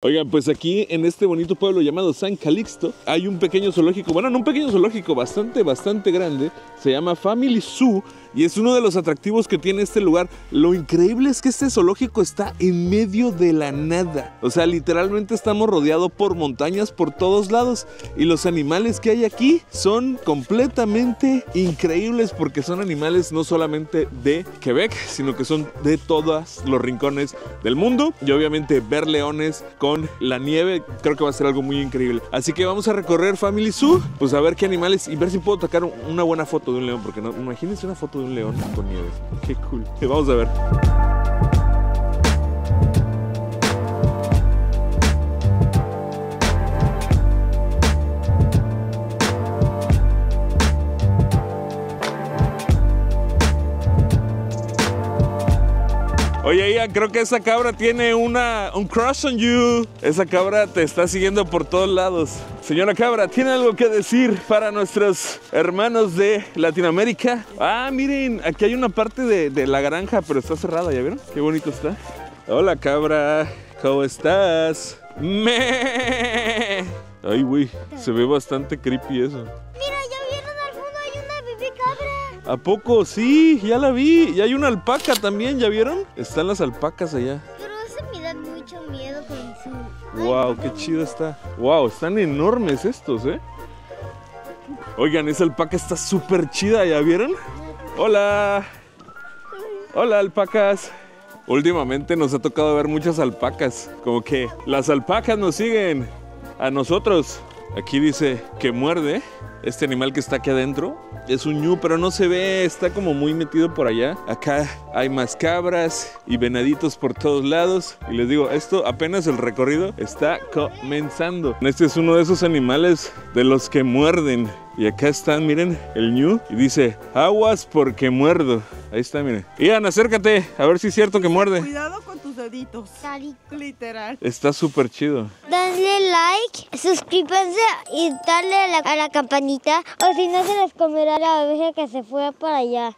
Oigan, pues aquí en este bonito pueblo llamado San Calixto hay un pequeño zoológico, bueno, no un pequeño zoológico, bastante grande. Se llama Family Zoo y es uno de los atractivos que tiene este lugar. Lo increíble es que este zoológico está en medio de la nada. O sea, literalmente estamos rodeados por montañas por todos lados y los animales que hay aquí son completamente increíbles porque son animales no solamente de Quebec, sino que son de todos los rincones del mundo. Y obviamente ver leones con la nieve, creo que va a ser algo muy increíble. Así que vamos a recorrer Family Zoo, pues a ver qué animales y ver si puedo tocar una buena foto de un león, porque no, imagínense una foto de un león con nieve, qué cool. Vamos a ver. Oye, Ian, creo que esa cabra tiene un crush on you. Esa cabra te está siguiendo por todos lados. Señora cabra, ¿tiene algo que decir para nuestros hermanos de Latinoamérica? Ah, miren, aquí hay una parte de la granja, pero está cerrada, ¿ya vieron? Qué bonito está. Hola, cabra, ¿cómo estás? ¡Me! Ay, güey, se ve bastante creepy eso. ¿A poco? Sí, ya la vi. Y hay una alpaca también, ¿ya vieron? Están las alpacas allá. Pero se me dan mucho miedo con su... ¡Wow! ¡Qué chido está! ¡Wow! Están enormes estos, ¿eh? Oigan, esa alpaca está súper chida, ¿ya vieron? ¡Hola! ¡Hola, alpacas! Últimamente nos ha tocado ver muchas alpacas. Como que las alpacas nos siguen a nosotros. Aquí dice que muerde. Este animal que está aquí adentro es un ñu, pero no se ve, está como muy metido por allá. Acá hay más cabras y venaditos por todos lados. Y les digo, esto apenas el recorrido está comenzando. Este es uno de esos animales de los que muerden. Y acá están, miren, el ñu. Y dice, aguas porque muerdo. Ahí está, miren. Ian, acércate, a ver si es cierto que muerde. Cuidado con tus deditos. Literal. Está súper chido. Dale like, suscríbanse y dale a la campanita. O si no, se les comerá la oveja que se fue para allá.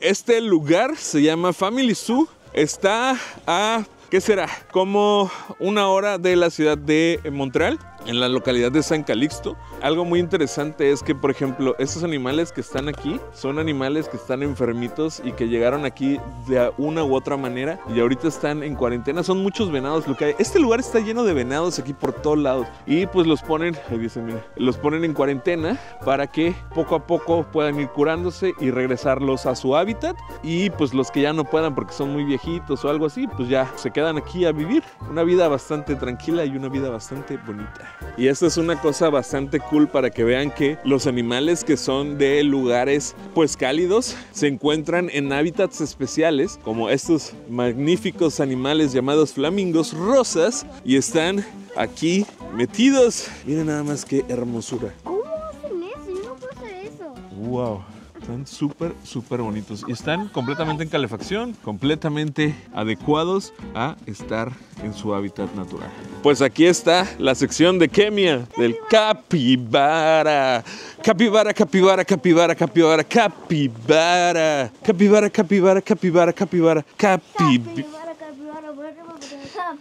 Este lugar se llama Family Zoo. Está a... ¿qué será? Como una hora de la ciudad de Montreal, en la localidad de San Calixto. Algo muy interesante es que, por ejemplo, estos animales que están aquí son animales que están enfermitos y que llegaron aquí de una u otra manera y ahorita están en cuarentena. Son muchos venados lo que hay. Este lugar está lleno de venados aquí por todos lados y pues los ponen, ahí dicen, mira, los ponen en cuarentena para que poco a poco puedan ir curándose y regresarlos a su hábitat. Y pues los que ya no puedan porque son muy viejitos o algo así, pues ya se quedan aquí a vivir una vida bastante tranquila y una vida bastante bonita. Y esto es una cosa bastante cool para que vean que los animales que son de lugares pues cálidos se encuentran en hábitats especiales, como estos magníficos animales llamados flamingos rosas, y están aquí metidos. Miren nada más qué hermosura. ¿Cómo hacen eso? Yo no puedo hacer eso. Wow. Están súper bonitos y están completamente en calefacción, completamente adecuados a estar en su hábitat natural. Pues aquí está la sección de Kemia, del capibara. Capibara, capibara, capibara, capibara, capibara. Capibara, capibara, capibara, capibara, capibara,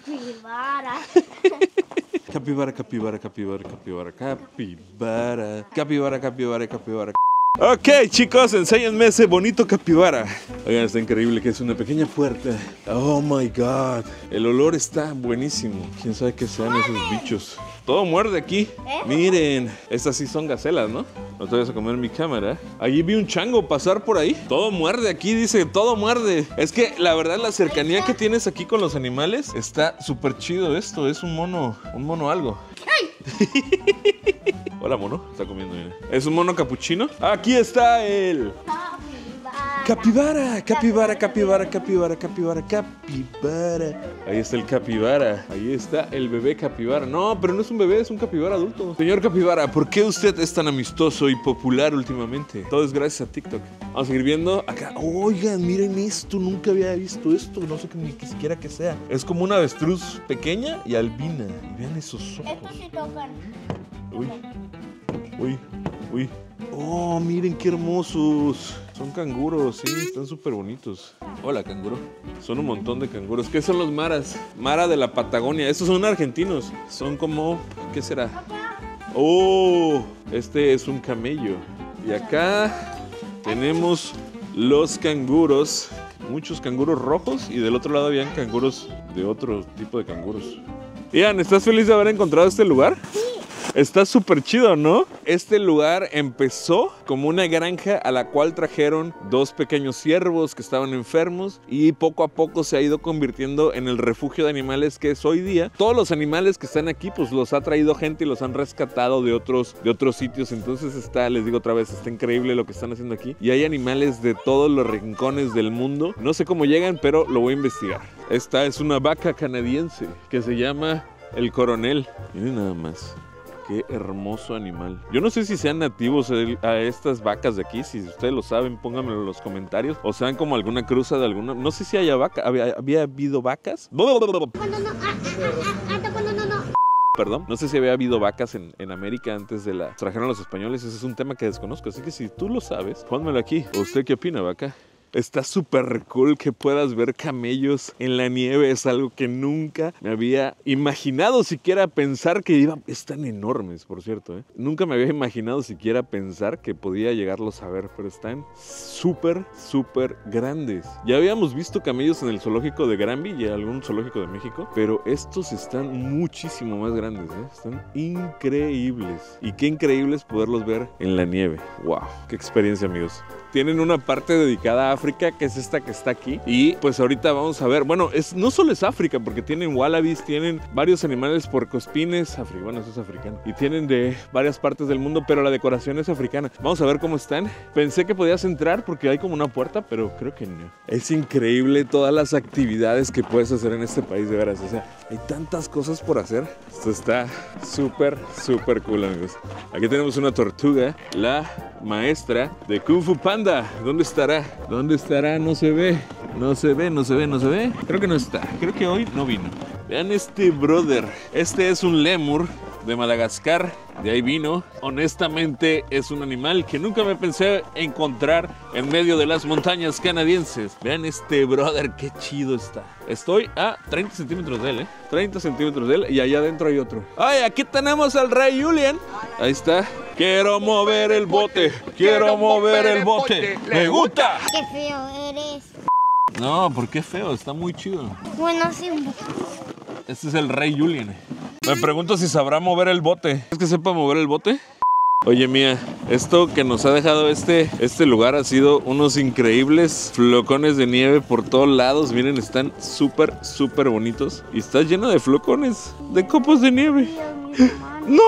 capibara. Capibara, capibara, capibara, capibara, capibara. Capibara, capibara, capibara. Ok, chicos, enséñenme ese bonito capibara. Oigan, está increíble que es una pequeña puerta. Oh my god. El olor está buenísimo. Quién sabe qué sean esos bichos. Todo muerde aquí. Miren, estas sí son gacelas, ¿no? No te vayas a comer mi cámara. Allí vi un chango pasar por ahí. Todo muerde aquí, dice, todo muerde. Es que la verdad la cercanía que tienes aquí con los animales está súper chido esto. Es un mono algo. ¡Ay! Hola, mono. Está comiendo, mira. ¿Es un mono capuchino? Aquí está él. Capibara. Capibara, capibara, capibara, capibara, capibara. Ahí está el capibara. Ahí está el bebé capibara. No, pero no es un bebé, es un capibara adulto. Señor capibara, ¿por qué usted es tan amistoso y popular últimamente? Todo es gracias a TikTok. Vamos a seguir viendo acá. Oigan, miren esto. Nunca había visto esto. No sé ni siquiera qué sea. Es como una avestruz pequeña y albina. Y vean esos ojos. Estos sí tocan. Uy, uy, uy. Oh, miren qué hermosos. Son canguros, sí, están súper bonitos. Hola, canguro. Son un montón de canguros. ¿Qué son los maras? Mara de la Patagonia. Estos son argentinos. Son como... ¿qué será? ¡Oh! Este es un camello. Y acá tenemos los canguros. Muchos canguros rojos. Y del otro lado habían canguros de otro tipo de canguros. Ian, ¿estás feliz de haber encontrado este lugar? Sí. Está súper chido, ¿no? Este lugar empezó como una granja a la cual trajeron dos pequeños ciervos que estaban enfermos y poco a poco se ha ido convirtiendo en el refugio de animales que es hoy día. Todos los animales que están aquí pues los ha traído gente y los han rescatado de otros sitios. Entonces está, les digo otra vez, está increíble lo que están haciendo aquí. Y hay animales de todos los rincones del mundo. No sé cómo llegan, pero lo voy a investigar. Esta es una vaca canadiense que se llama el coronel. Miren nada más. Qué hermoso animal. Yo no sé si sean nativos a estas vacas de aquí. Si ustedes lo saben, pónganmelo en los comentarios. O sean como alguna cruza de alguna... No sé si haya vaca. ¿Había habido vacas? Perdón, no sé si había habido vacas en América antes de la... trajeron los españoles. Ese es un tema que desconozco. Así que si tú lo sabes, pónmelo aquí. ¿Usted qué opina, vaca? Está súper cool que puedas ver camellos en la nieve. Es algo que nunca me había imaginado siquiera pensar que iba... Están enormes, por cierto, ¿eh? Nunca me había imaginado siquiera pensar que podía llegarlos a ver, pero están súper, súper grandes. Ya habíamos visto camellos en el zoológico de Granby y en algún zoológico de México, pero estos están muchísimo más grandes, ¿eh? Están increíbles. Y qué increíble es poderlos ver en la nieve. ¡Wow! ¡Qué experiencia, amigos! Tienen una parte dedicada a África, que es esta que está aquí. Y pues ahorita vamos a ver. Bueno, no solo es África, porque tienen wallabies, tienen varios animales puercoespines. Bueno, eso es africano. Y tienen de varias partes del mundo, pero la decoración es africana. Vamos a ver cómo están. Pensé que podías entrar porque hay como una puerta, pero creo que no. Es increíble todas las actividades que puedes hacer en este país, de veras. O sea, hay tantas cosas por hacer. Esto está súper, súper cool, amigos. Aquí tenemos una tortuga, la maestra de Kung Fu Panda. ¿Dónde estará? ¿Dónde estará? No se ve. No se ve, no se ve, no se ve. Creo que no está. Creo que hoy no vino. Vean este brother. Este es un lémur de Madagascar. De ahí vino. Honestamente, es un animal que nunca me pensé encontrar en medio de las montañas canadienses. Vean este brother, qué chido está. Estoy a 30 centímetros de él, ¿eh? 30 centímetros de él y allá adentro hay otro. ¡Ay, aquí tenemos al Rey Julian! Ahí está. Quiero mover el bote. Quiero mover el bote. ¡Me gusta! ¡Qué feo eres! No, ¿por qué feo? Está muy chido. Bueno, sí, un poco. Este es el Rey Julian. Me pregunto si sabrá mover el bote. ¿Es que sepa mover el bote? Oye, mía, esto que nos ha dejado este lugar ha sido unos increíbles flocones de nieve por todos lados. Miren, están súper, súper bonitos. Y está lleno de flocones, de copos de nieve. ¡No!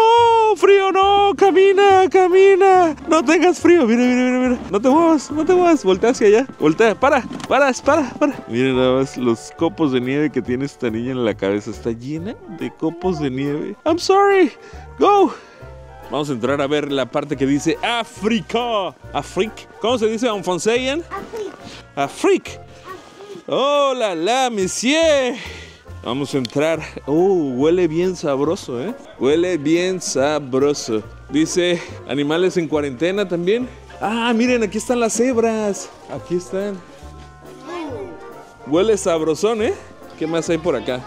¡Frío no! ¡Camina! ¡Camina! ¡No tengas frío! ¡Mira, mira, mira! Mira. ¡No te muevas! ¡No te muevas! ¡Voltea hacia allá! ¡Voltea! ¡Para! ¡Para! ¡Para! ¡Para! Miren nada más los copos de nieve que tiene esta niña en la cabeza. Está llena de copos de nieve. ¡I'm sorry! ¡Go! Vamos a entrar a ver la parte que dice ¡África! ¡África! ¿Cómo se dice en francés, Ian? ¡África! ¡Oh, la, la, monsieur! Vamos a entrar. Huele bien sabroso, ¿eh? Huele bien sabroso. Dice, animales en cuarentena también. Ah, miren, aquí están las cebras. Aquí están. Huele sabrosón, ¿eh? ¿Qué más hay por acá?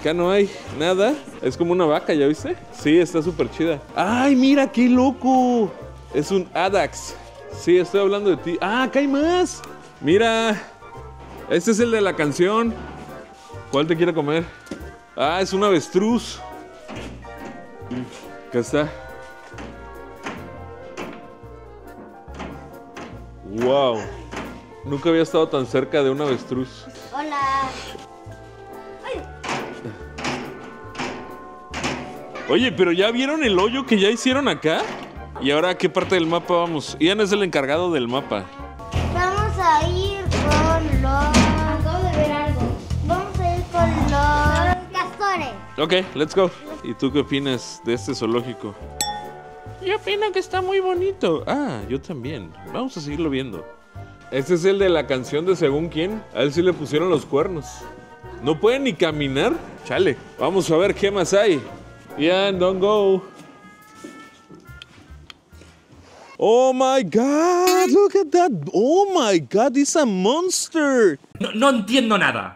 Acá no hay nada. Es como una vaca, ¿ya viste? Sí, está súper chida. ¡Ay, mira, qué loco! Es un Adax. Sí, estoy hablando de ti. ¡Ah, acá hay más! Mira. Este es el de la canción. ¿Cuál te quiere comer? Ah, es un avestruz. Acá está. Wow. Nunca había estado tan cerca de un avestruz. Hola. Oye, pero ¿ya vieron el hoyo que ya hicieron acá? ¿Y ahora a qué parte del mapa vamos? Ian es el encargado del mapa. Vamos a ir con los... Ok, let's go. ¿Y tú qué opinas de este zoológico? Yo opino que está muy bonito. Ah, yo también. Vamos a seguirlo viendo. Este es el de la canción de según quién. A él sí le pusieron los cuernos. ¿No puede ni caminar? Chale. Vamos a ver qué más hay. Ian, don't go. Oh my God, look at that. Oh my God, it's a monster. No entiendo nada.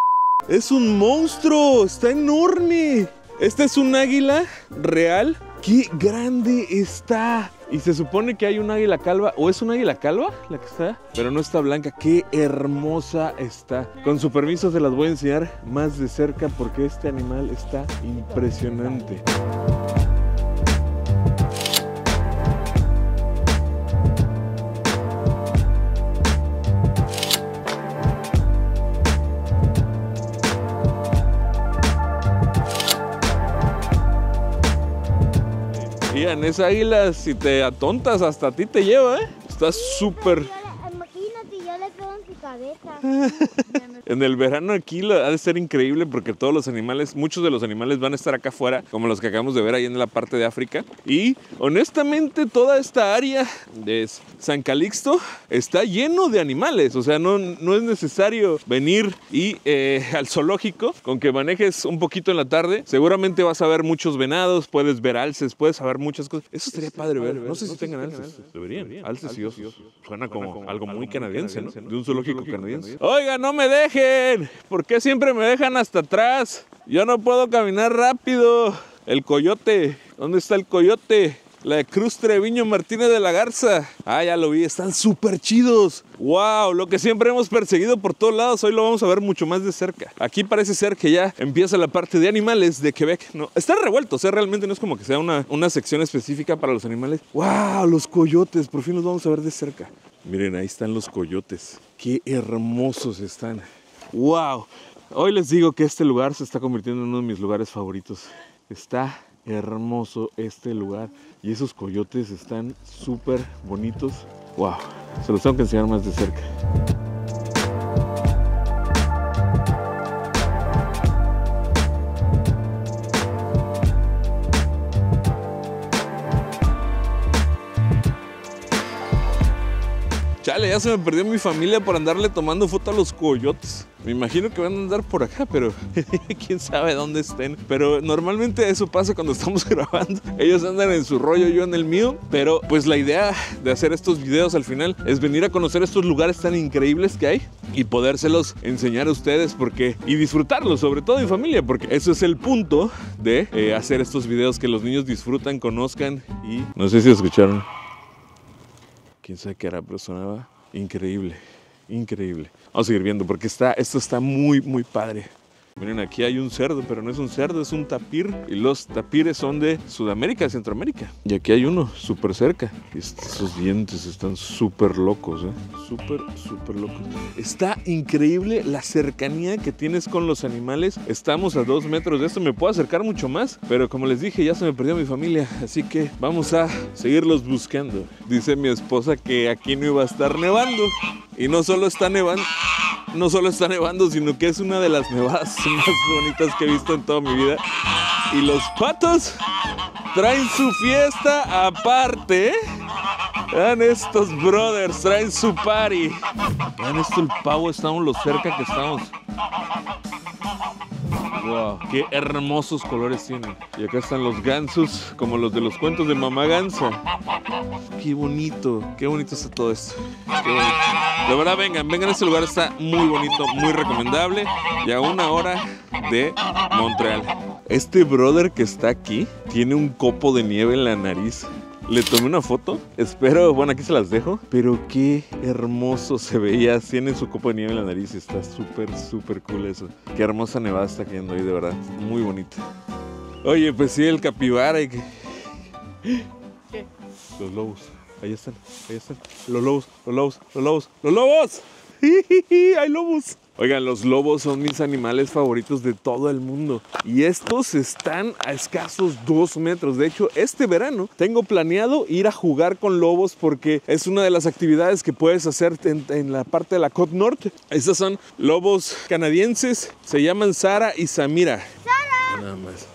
Es un monstruo, está enorme. Esta es un águila real. ¡Qué grande está! Y se supone que hay un águila calva. ¿O es un águila calva la que está? Pero no está blanca. ¡Qué hermosa está! Con su permiso se las voy a enseñar más de cerca porque este animal está impresionante. En esa águila, si te atontas, hasta a ti te lleva, ¿eh? Está súper... Imagínate, yo le pego en su cabeza. En el verano aquí ha de ser increíble porque todos los animales, muchos de los animales van a estar acá afuera, como los que acabamos de ver ahí en la parte de África. Y honestamente toda esta área de San Calixto está lleno de animales. O sea, no es necesario venir y al zoológico. Con que manejes un poquito en la tarde, seguramente vas a ver muchos venados, puedes ver alces, puedes saber muchas cosas. Eso sería padre ver. No sé si tengan alces. Deberían. Alces y osos. Suena como algo muy canadiense, ¿no? De un zoológico canadiense. Oiga, no me dejes. ¿Por qué siempre me dejan hasta atrás? Yo no puedo caminar rápido. El coyote. ¿Dónde está el coyote? La de Cruz Treviño Martínez de la Garza. Ah, ya lo vi. Están súper chidos. ¡Wow! Lo que siempre hemos perseguido por todos lados. Hoy lo vamos a ver mucho más de cerca. Aquí parece ser que ya empieza la parte de animales de Quebec. No, están revueltos. Realmente no es como que sea una sección específica para los animales. ¡Wow! Los coyotes. Por fin los vamos a ver de cerca. Miren, ahí están los coyotes. ¡Qué hermosos están! ¡Wow! Hoy les digo que este lugar se está convirtiendo en uno de mis lugares favoritos. Está hermoso este lugar y esos coyotes están súper bonitos. ¡Wow! Se los tengo que enseñar más de cerca. Chale, ya se me perdió mi familia por andarle tomando foto a los coyotes. Me imagino que van a andar por acá, pero quién sabe dónde estén. Pero normalmente eso pasa cuando estamos grabando. Ellos andan en su rollo, yo en el mío. Pero pues la idea de hacer estos videos al final es venir a conocer estos lugares tan increíbles que hay y podérselos enseñar a ustedes porque y disfrutarlos, sobre todo en familia, porque eso es el punto de hacer estos videos, que los niños disfrutan, conozcan y... No sé si escucharon. Quién sabe qué era, pero sonaba increíble, increíble. Vamos a seguir viendo porque esto está muy, muy padre. Miren, aquí hay un cerdo, pero no es un cerdo, es un tapir. Y los tapires son de Sudamérica, Centroamérica. Y aquí hay uno, súper cerca. Esos dientes están súper locos, ¿eh? Súper, súper locos. Está increíble la cercanía que tienes con los animales. Estamos a 2 metros de esto, me puedo acercar mucho más. Pero como les dije, ya se me perdió mi familia. Así que vamos a seguirlos buscando. Dice mi esposa que aquí no iba a estar nevando. Y no solo está nevando, sino que es una de las nevadas más bonitas que he visto en toda mi vida. Y los patos traen su fiesta aparte. Vean estos brothers, traen su party. Vean esto, el pavo, estamos lo cerca que estamos. Wow, qué hermosos colores tienen. Y acá están los gansos, como los de los cuentos de Mamá Gansa. Qué bonito está todo esto. Qué bonito. De verdad, vengan a este lugar, está muy bonito, muy recomendable y a 1 hora de Montreal. Este brother que está aquí tiene un copo de nieve en la nariz. Le tomé una foto, espero, bueno, aquí se las dejo. Pero qué hermoso se veía, tiene su copo de nieve en la nariz y está súper, súper cool eso. Qué hermosa nevada está cayendo ahí, de verdad, muy bonita. Oye, pues sí, el capibara y que... ¿Qué? Los lobos. Ahí están. Los lobos. Hay lobos. Oigan, los lobos son mis animales favoritos de todo el mundo. Y estos están a escasos 2 metros. De hecho, este verano tengo planeado ir a jugar con lobos porque es una de las actividades que puedes hacer en la parte de la Côte Nord. Estos son lobos canadienses. Se llaman Sara y Samira. ¡Sara! Nada más.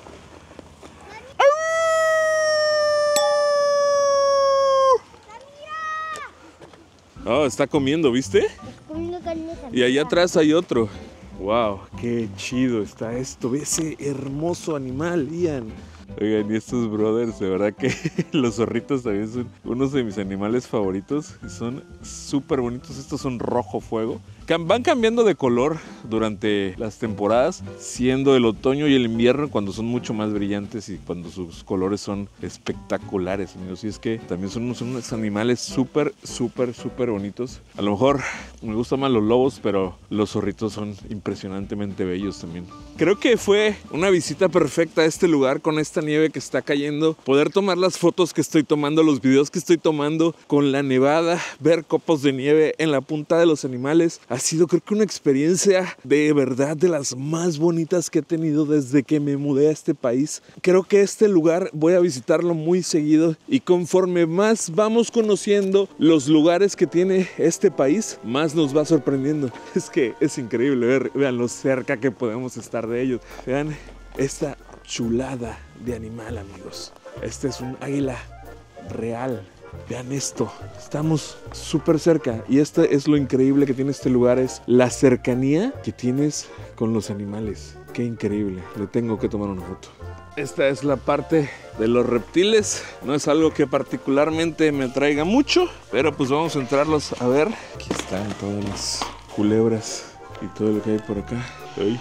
Oh, está comiendo, ¿viste? Y allá atrás hay otro. ¡Wow! ¡Qué chido está esto! ¡Ve ese hermoso animal, Ian! Oigan, y estos brothers, de verdad que los zorritos también son unos de mis animales favoritos. Son súper bonitos. Estos son rojo fuego. Van cambiando de color durante las temporadas, siendo el otoño y el invierno cuando son mucho más brillantes y cuando sus colores son espectaculares, amigos. Y es que también son unos animales súper bonitos. A lo mejor me gustan más los lobos, pero los zorritos son impresionantemente bellos también. Creo que fue una visita perfecta a este lugar con esta nieve que está cayendo. Poder tomar las fotos que estoy tomando, los videos que estoy tomando con la nevada, ver copos de nieve en la punta de los animales. Ha sido, creo que, una experiencia de verdad de las más bonitas que he tenido desde que me mudé a este país. Creo que este lugar voy a visitarlo muy seguido, y conforme más vamos conociendo los lugares que tiene este país, más nos va sorprendiendo. Es que es increíble ver, vean lo cerca que podemos estar de ellos. Vean esta chulada de animal, amigos. Este es un águila real. Vean esto, estamos súper cerca, y esto es lo increíble que tiene este lugar, es la cercanía que tienes con los animales. Qué increíble, le tengo que tomar una foto. Esta es la parte de los reptiles, no es algo que particularmente me atraiga mucho, pero pues vamos a entrarlos a ver. Aquí están todas las culebras y todo lo que hay por acá. Ay,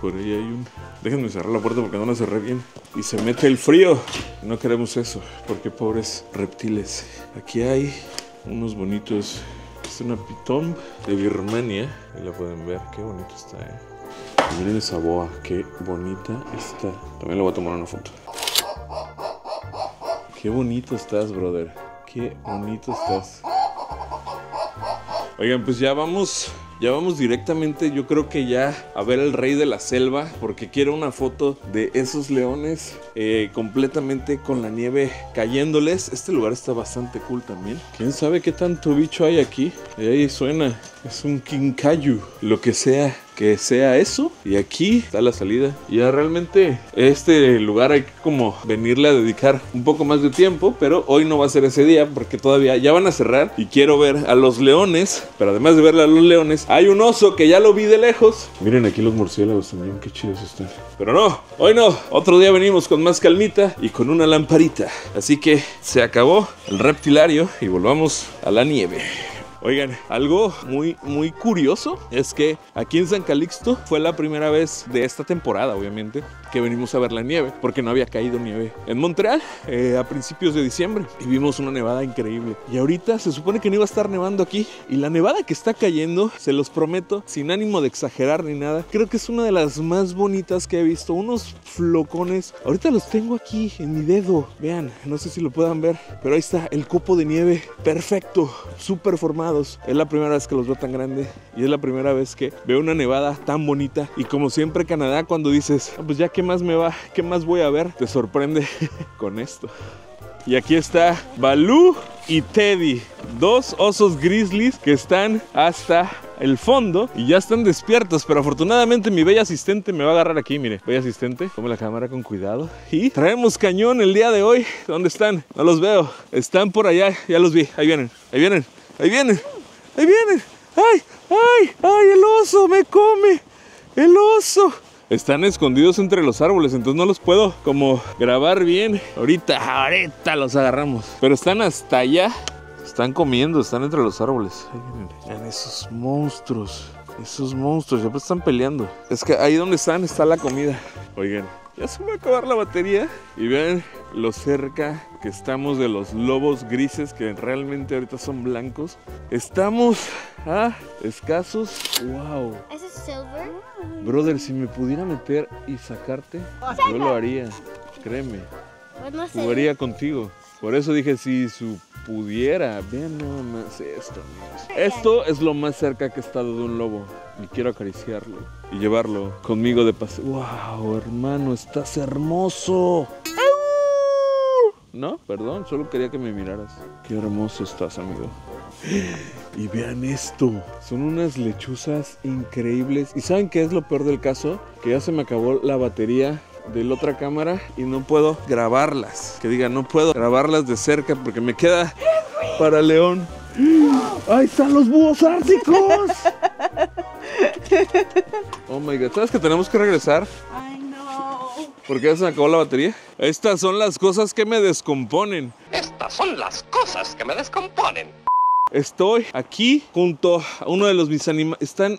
por ahí hay un... Déjenme cerrar la puerta porque no la cerré bien. Y se mete el frío. No queremos eso, porque pobres reptiles. Aquí hay unos bonitos. Es una pitón de Birmania. Ahí la pueden ver. Qué bonito está, ¿eh? Y miren esa boa. Qué bonita está. También le voy a tomar una foto. Qué bonito estás, brother. Qué bonito estás. Oigan, pues ya vamos... Ya vamos directamente, yo creo que ya a ver al rey de la selva, porque quiero una foto de esos leones completamente con la nieve cayéndoles. Este lugar está bastante cool también. ¿Quién sabe qué tanto bicho hay aquí? Ahí suena, es un quincallu, lo que sea eso. Y aquí está la salida. Ya realmente este lugar hay que como venirle a dedicar un poco más de tiempo, pero hoy no va a ser ese día porque todavía ya van a cerrar y quiero ver a los leones. Pero además de ver a los leones, hay un oso que ya lo vi de lejos. Miren aquí los murciélagos también, qué chidos están. Pero no, hoy no, otro día venimos con más calmita y con una lamparita. Así que se acabó el reptilario y volvamos a la nieve. Oigan, algo muy curioso es que aquí en San Calixto fue la primera vez de esta temporada, obviamente, que venimos a ver la nieve, porque no había caído nieve en Montreal a principios de diciembre, y vimos una nevada increíble. Y ahorita se supone que no iba a estar nevando aquí, y la nevada que está cayendo, se los prometo, sin ánimo de exagerar ni nada, creo que es una de las más bonitas que he visto. Unos flocones, ahorita los tengo aquí en mi dedo, vean, no sé si lo puedan ver, pero ahí está el copo de nieve perfecto, súper formado. Es la primera vez que los veo tan grande y es la primera vez que veo una nevada tan bonita. Y como siempre, Canadá, cuando dices, pues ya qué más me va, qué más voy a ver, te sorprende con esto. Y aquí está Balú y Teddy, dos osos grizzlies que están hasta el fondo y ya están despiertos, pero afortunadamente mi bella asistente me va a agarrar aquí. Mire, bella asistente, tome la cámara con cuidado. Y traemos cañón el día de hoy. ¿Dónde están? No los veo. Están por allá, ya los vi, ahí vienen, ahí vienen. Ahí viene, ahí viene. ¡Ay, ay, ay! El oso me come. El oso. Están escondidos entre los árboles, entonces no los puedo como grabar bien. Ahorita los agarramos. Pero están hasta allá. Están comiendo, están entre los árboles. Ahí vienen. Vean esos monstruos. Esos monstruos, ya están peleando. Es que ahí donde están está la comida. Oigan, ya se me va a acabar la batería. Y vean lo cerca que estamos de los lobos grises, que realmente ahorita son blancos. Estamos a escasos. ¡Wow! ¿Es silver? Brother, si me pudiera meter y sacarte, yo lo haría. Créeme. Jugaría contigo. Por eso dije, si pudiera. Vean nada más esto, amigos. Esto es lo más cerca que he estado de un lobo. Y quiero acariciarlo y llevarlo conmigo de paseo. ¡Wow, hermano! ¡Estás hermoso! No, perdón, solo quería que me miraras. Qué hermoso estás, amigo. Y vean esto. Son unas lechuzas increíbles. ¿Y saben qué es lo peor del caso? Que ya se me acabó la batería de la otra cámara y no puedo grabarlas. Que diga, no puedo grabarlas de cerca porque me queda para león. ¡Ahí están los búhos árticos! Oh my God, ¿sabes que tenemos que regresar? ¿Por qué ya se me acabó la batería? Estas son las cosas que me descomponen. Estas son las cosas que me descomponen. Estoy aquí junto a uno de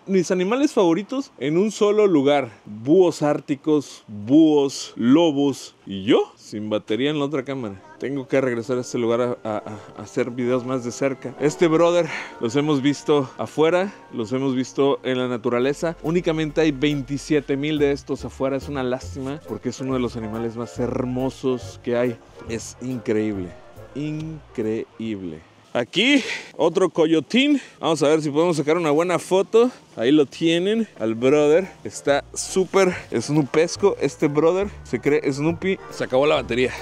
mis animales favoritos en un solo lugar. Búhos árticos, búhos, lobos y yo sin batería en la otra cámara. Tengo que regresar a este lugar a hacer videos más de cerca. Este brother los hemos visto afuera, los hemos visto en la naturaleza. Únicamente hay 27,000 de estos afuera. Es una lástima porque es uno de los animales más hermosos que hay. Es increíble, increíble. Aquí otro coyotín. Vamos a ver si podemos sacar una buena foto. Ahí lo tienen, al brother. Está súper snoopesco. Este brother se cree Snoopy. Se acabó la batería.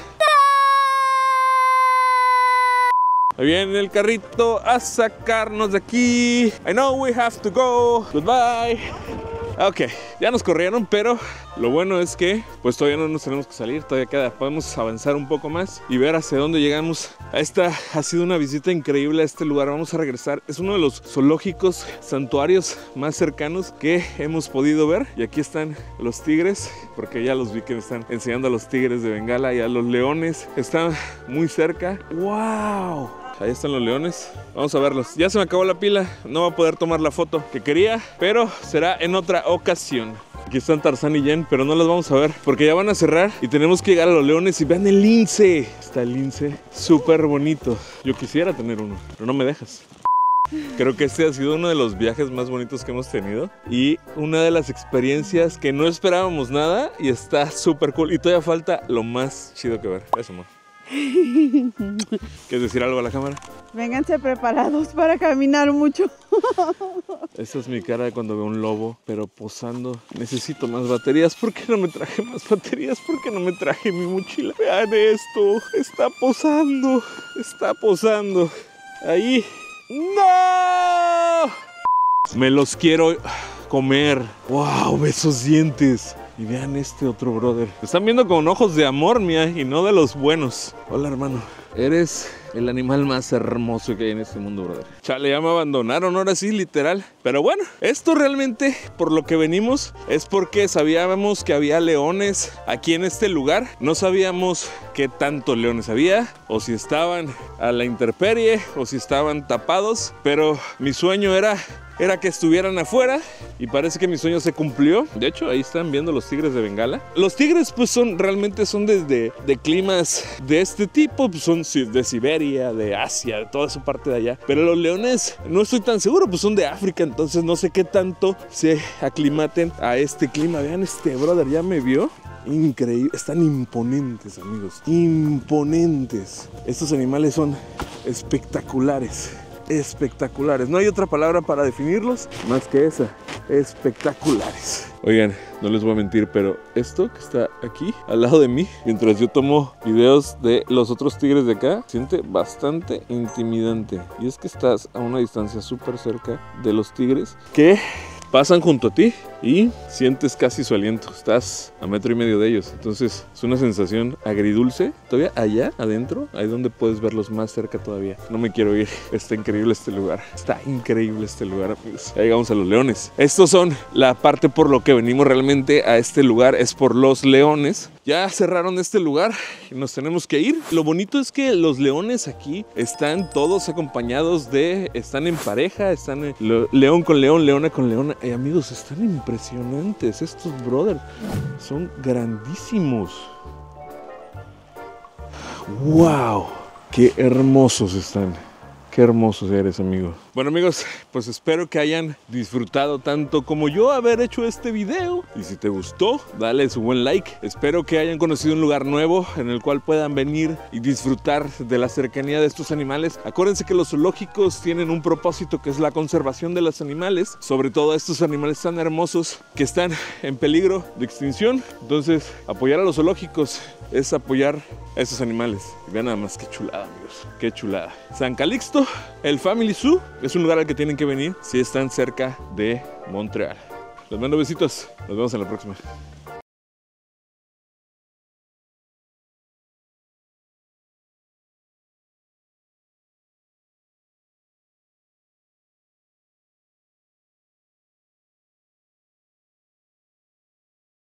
Ahí viene el carrito a sacarnos de aquí. I know we have to go. Goodbye. Ok, ya nos corrieron, pero lo bueno es que pues todavía no nos tenemos que salir, todavía queda, podemos avanzar un poco más y ver hacia dónde llegamos. Esta ha sido una visita increíble a este lugar, vamos a regresar. Es uno de los zoológicos, santuarios más cercanos que hemos podido ver. Y aquí están los tigres, porque ya los vi que me están enseñando a los tigres de Bengala y a los leones. Están muy cerca. ¡Wow! Ahí están los leones, vamos a verlos. Ya se me acabó la pila, no voy a poder tomar la foto que quería, pero será en otra ocasión. Aquí están Tarzán y Jen, pero no las vamos a ver porque ya van a cerrar y tenemos que llegar a los leones. Y vean el lince, está el lince súper bonito. Yo quisiera tener uno, pero no me dejas. Creo que este ha sido uno de los viajes más bonitos que hemos tenido y una de las experiencias que no esperábamos nada y está súper cool. Y todavía falta lo más chido que ver. Eso, amor. ¿Quieres decir algo a la cámara? Vénganse preparados para caminar mucho. Esa es mi cara cuando veo un lobo, pero posando. Necesito más baterías. ¿Por qué no me traje más baterías? ¿Por qué no me traje mi mochila? Vean esto. Está posando. Está posando. Ahí. ¡No! Me los quiero comer. ¡Wow! Esos dientes. Y vean este otro brother. Lo están viendo con ojos de amor, mía, y no de los buenos. Hola, hermano. Eres el animal más hermoso que hay en este mundo, brother. Chale, ya me abandonaron, ahora sí, literal. Pero bueno, esto realmente, por lo que venimos, es porque sabíamos que había leones aquí en este lugar. No sabíamos qué tantos leones había, o si estaban a la intemperie, o si estaban tapados. Pero mi sueño era que estuvieran afuera y parece que mi sueño se cumplió. De hecho, ahí están viendo los tigres de Bengala. Los tigres pues realmente son de climas de este tipo, pues son de Siberia, de Asia, de toda esa parte de allá. Pero los leones, no estoy tan seguro, pues son de África, entonces no sé qué tanto se aclimaten a este clima. Vean este brother, ya me vio. Increíble, están imponentes, amigos, imponentes. Estos animales son espectaculares. Espectaculares, no hay otra palabra para definirlos más que esa, espectaculares. Oigan, no les voy a mentir, pero esto que está aquí al lado de mí, mientras yo tomo videos de los otros tigres de acá, siente bastante intimidante. Y es que estás a una distancia súper cerca de los tigres que pasan junto a ti y sientes casi su aliento. Estás a 1,5 metros de ellos. Entonces es una sensación agridulce. Todavía allá adentro, ahí donde puedes verlos más cerca todavía. No me quiero ir. Está increíble este lugar. Está increíble este lugar, amigos. Ya llegamos a los leones. Estos son la parte por lo que venimos realmente a este lugar. Es por los leones. Ya cerraron este lugar y nos tenemos que ir. Lo bonito es que los leones aquí están todos acompañados de... Están en pareja. Están león con león, leona con leona. Amigos, están en pareja. Impresionantes, estos brothers son grandísimos. ¡Wow! ¡Qué hermosos están! ¡Qué hermosos eres, amigo! Bueno, amigos, pues espero que hayan disfrutado tanto como yo haber hecho este video. Y si te gustó, dale su buen like. Espero que hayan conocido un lugar nuevo en el cual puedan venir y disfrutar de la cercanía de estos animales. Acuérdense que los zoológicos tienen un propósito que es la conservación de los animales, sobre todo estos animales tan hermosos que están en peligro de extinción. Entonces, apoyar a los zoológicos es apoyar a estos animales. Y vean nada más, qué chulada, amigos, qué chulada. San Calixto, el Family Zoo, es un lugar al que tienen que venir si están cerca de Montreal. Les mando besitos. Nos vemos en la próxima.